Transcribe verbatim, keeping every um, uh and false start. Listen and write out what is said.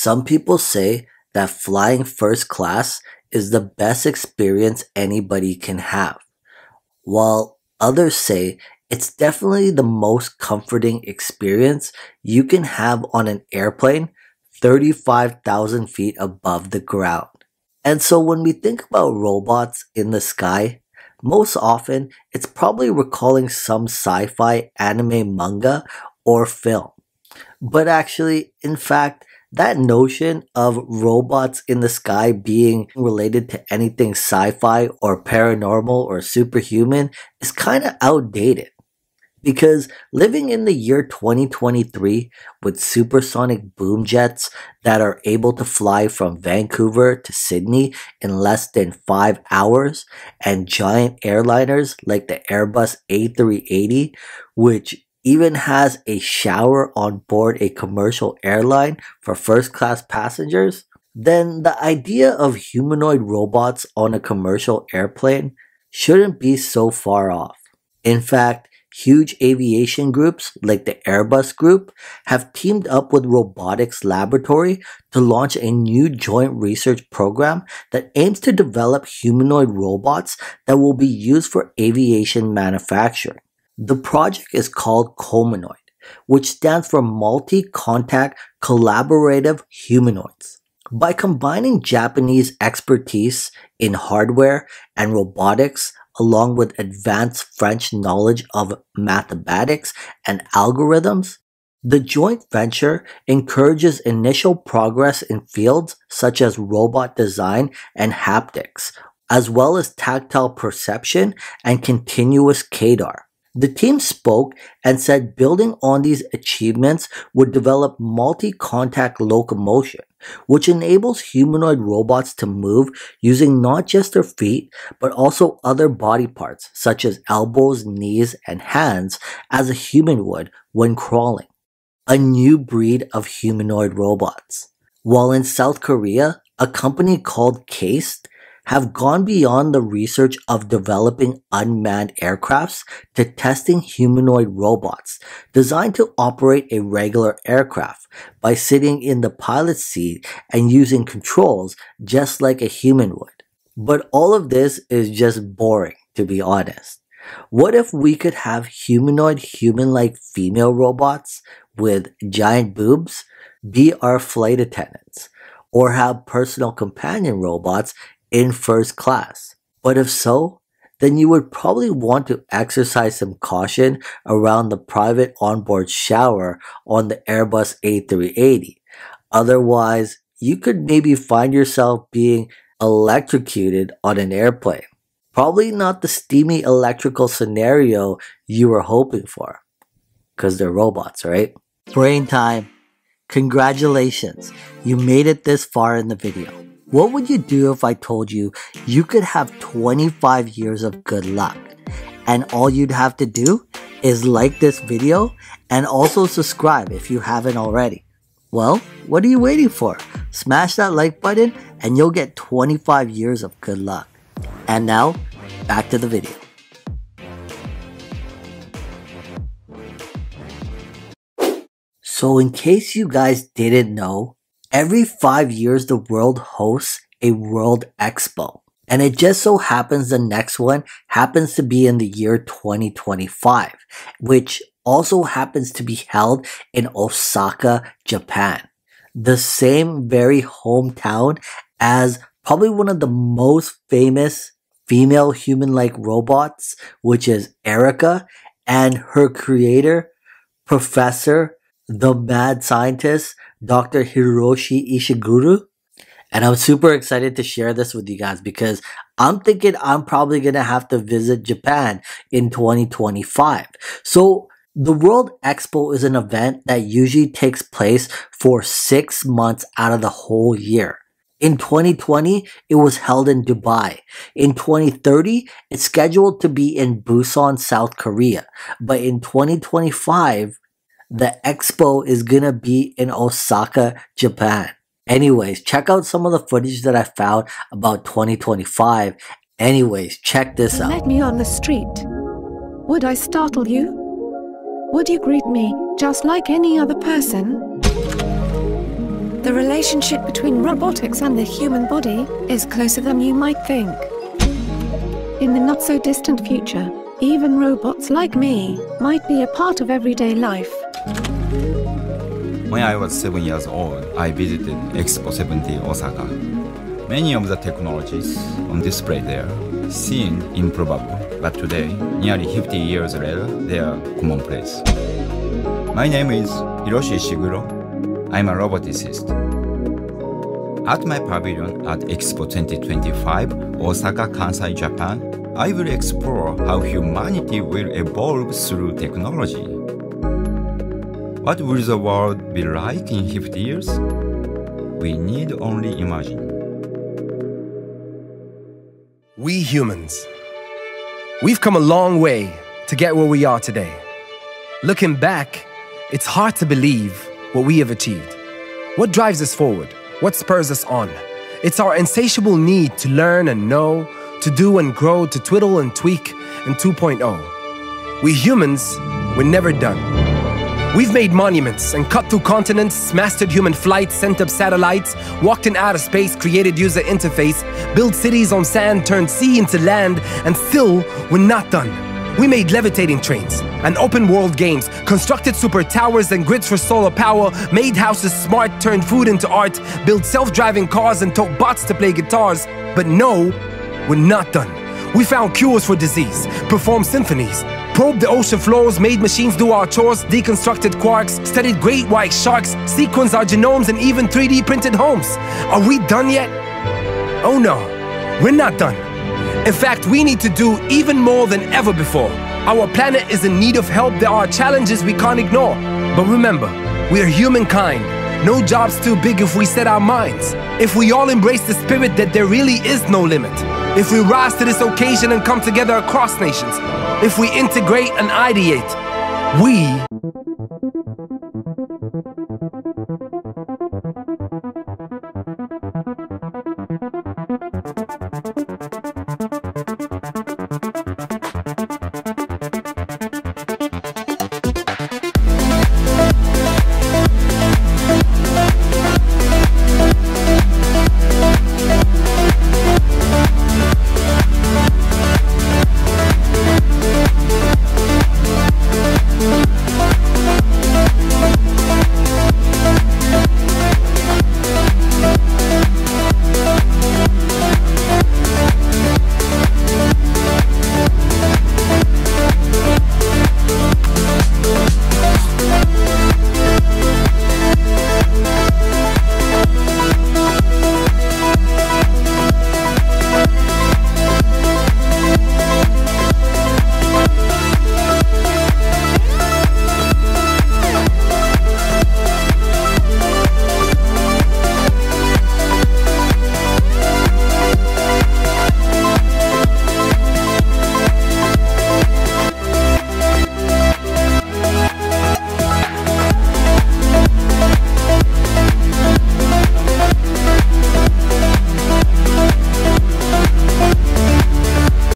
Some people say that flying first class is the best experience anybody can have, while others say it's definitely the most comforting experience you can have on an airplane thirty-five thousand feet above the ground. And so when we think about robots in the sky, most often it's probably recalling some sci-fi, anime, manga, or film. But actually, in fact, that notion of robots in the sky being related to anything sci-fi or paranormal or superhuman is kind of outdated. Because living in the year twenty twenty-three with supersonic boom jets that are able to fly from Vancouver to Sydney in less than five hours, and giant airliners like the Airbus A three eighty, which even has a shower on board a commercial airline for first-class passengers, then the idea of humanoid robots on a commercial airplane shouldn't be so far off. In fact, huge aviation groups like the Airbus Group have teamed up with Robotics Laboratory to launch a new joint research program that aims to develop humanoid robots that will be used for aviation manufacturing. The project is called CoManoid, which stands for Multi-Contact Collaborative Humanoids. By combining Japanese expertise in hardware and robotics, along with advanced French knowledge of mathematics and algorithms, the joint venture encourages initial progress in fields such as robot design and haptics, as well as tactile perception and continuous CADAR. The team spoke and said building on these achievements would develop multi-contact locomotion, which enables humanoid robots to move using not just their feet, but also other body parts such as elbows, knees, and hands as a human would when crawling. A new breed of humanoid robots. While in South Korea, a company called KAIST have gone beyond the research of developing unmanned aircrafts to testing humanoid robots designed to operate a regular aircraft by sitting in the pilot's seat and using controls just like a human would. But all of this is just boring, to be honest. What if we could have humanoid, human-like female robots with giant boobs be our flight attendants, or have personal companion robots in first class? But if so, then you would probably want to exercise some caution around the private onboard shower on the Airbus A three eighty. Otherwise, you could maybe find yourself being electrocuted on an airplane. Probably not the steamy electrical scenario you were hoping for, because they're robots, right? Brain time. Congratulations, you made it this far in the video. What would you do if I told you you could have twenty-five years of good luck, and all you'd have to do is like this video and also subscribe if you haven't already? Well, what are you waiting for? Smash that like button and you'll get twenty-five years of good luck. And now, back to the video. So in case you guys didn't know, every five years, the world hosts a World Expo, and it just so happens the next one happens to be in the year twenty twenty-five, which also happens to be held in Osaka, Japan, the same very hometown as probably one of the most famous female human-like robots, which is Erica, and her creator, Professor, the mad scientist, Doctor Hiroshi Ishiguro. And I'm super excited to share this with you guys because I'm thinking I'm probably going to have to visit Japan in twenty twenty-five. So the World Expo is an event that usually takes place for six months out of the whole year. In twenty twenty, it was held in Dubai. In twenty thirty, it's scheduled to be in Busan, South Korea. But in twenty twenty-five, the expo is gonna be in Osaka, Japan. Anyways, check out some of the footage that I found about twenty twenty-five. Anyways, check this out. You met me on the street. Would I startle you? Would you greet me just like any other person? The relationship between robotics and the human body is closer than you might think. In the not-so-distant future, even robots like me might be a part of everyday life. When I was seven years old, I visited Expo seventy Osaka. Many of the technologies on display there seemed improbable, but today, nearly fifty years later, they are commonplace. My name is Hiroshi Ishiguro. I'm a roboticist. At my pavilion at Expo twenty twenty-five, Osaka, Kansai, Japan, I will explore how humanity will evolve through technology. What will the world be like in fifty years? We need only imagine. We humans, we've come a long way to get where we are today. Looking back, it's hard to believe what we have achieved. What drives us forward? What spurs us on? It's our insatiable need to learn and know, to do and grow, to twiddle and tweak, and two point oh. We humans, we're never done. We've made monuments and cut through continents, mastered human flight, sent up satellites, walked in outer space, created user interface, built cities on sand, turned sea into land, and still, we're not done. We made levitating trains and open world games, constructed super towers and grids for solar power, made houses smart, turned food into art, built self-driving cars and taught bots to play guitars. But no, we're not done. We found cures for disease, performed symphonies, probed the ocean floors, made machines do our chores, deconstructed quarks, studied great white sharks, sequenced our genomes, and even three D printed homes. Are we done yet? Oh no, we're not done. In fact, we need to do even more than ever before. Our planet is in need of help. There are challenges we can't ignore. But remember, we are humankind. No job's too big if we set our minds. If we all embrace the spirit that there really is no limit. If we rise to this occasion and come together across nations. If we integrate and ideate, we...